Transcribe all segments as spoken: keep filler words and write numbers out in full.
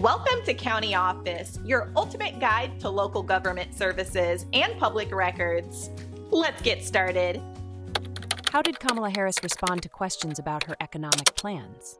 Welcome to County Office, your ultimate guide to local government services and public records. Let's get started. How did Kamala Harris respond to questions about her economic plans?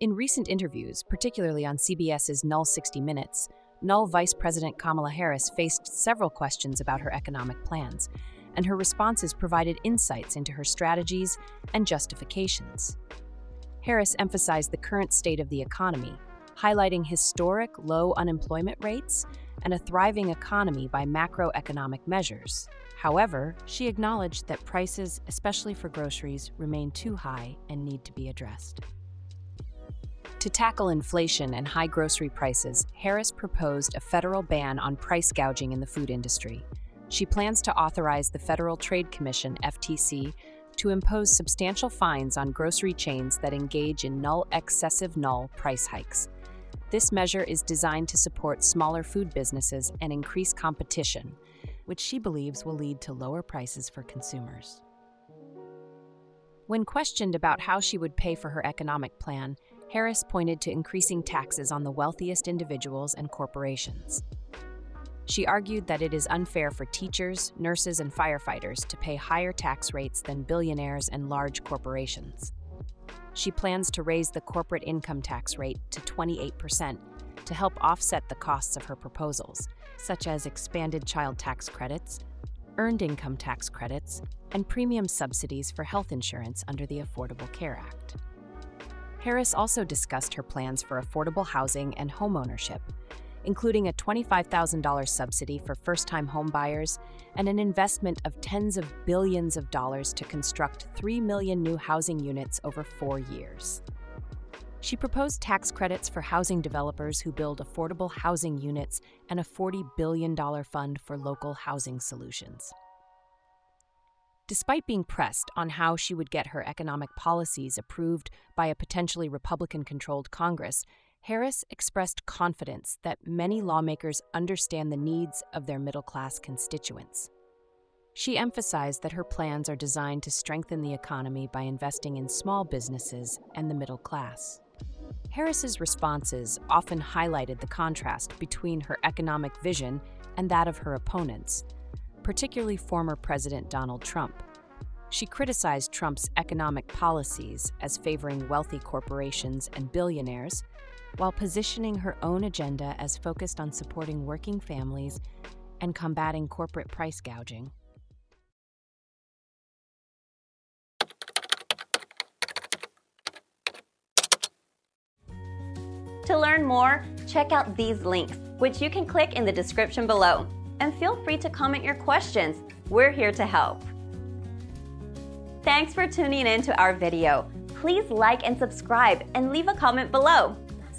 In recent interviews, particularly on C B S's sixty minutes, Null Vice President Kamala Harris faced several questions about her economic plans, and her responses provided insights into her strategies and justifications. Harris emphasized the current state of the economy, highlighting historic low unemployment rates and a thriving economy by macroeconomic measures. However, she acknowledged that prices, especially for groceries, remain too high and need to be addressed. To tackle inflation and high grocery prices, Harris proposed a federal ban on price gouging in the food industry. She plans to authorize the Federal Trade Commission, F T C, to impose substantial fines on grocery chains that engage in null excessive null price hikes. This measure is designed to support smaller food businesses and increase competition, which she believes will lead to lower prices for consumers. When questioned about how she would pay for her economic plan, Harris pointed to increasing taxes on the wealthiest individuals and corporations. She argued that it is unfair for teachers, nurses, and firefighters to pay higher tax rates than billionaires and large corporations. She plans to raise the corporate income tax rate to twenty-eight percent to help offset the costs of her proposals, such as expanded child tax credits, earned income tax credits, and premium subsidies for health insurance under the Affordable Care Act. Harris also discussed her plans for affordable housing and homeownership, including a twenty-five thousand dollar subsidy for first-time homebuyers and an investment of tens of billions of dollars to construct three million new housing units over four years. She proposed tax credits for housing developers who build affordable housing units and a forty billion dollar fund for local housing solutions. Despite being pressed on how she would get her economic policies approved by a potentially Republican-controlled Congress, Harris expressed confidence that many lawmakers understand the needs of their middle-class constituents. She emphasized that her plans are designed to strengthen the economy by investing in small businesses and the middle class. Harris's responses often highlighted the contrast between her economic vision and that of her opponents, particularly former President Donald Trump. She criticized Trump's economic policies as favoring wealthy corporations and billionaires, while positioning her own agenda as focused on supporting working families and combating corporate price gouging. To learn more, check out these links, which you can click in the description below. And feel free to comment your questions. We're here to help. Thanks for tuning in to our video. Please like and subscribe and leave a comment below.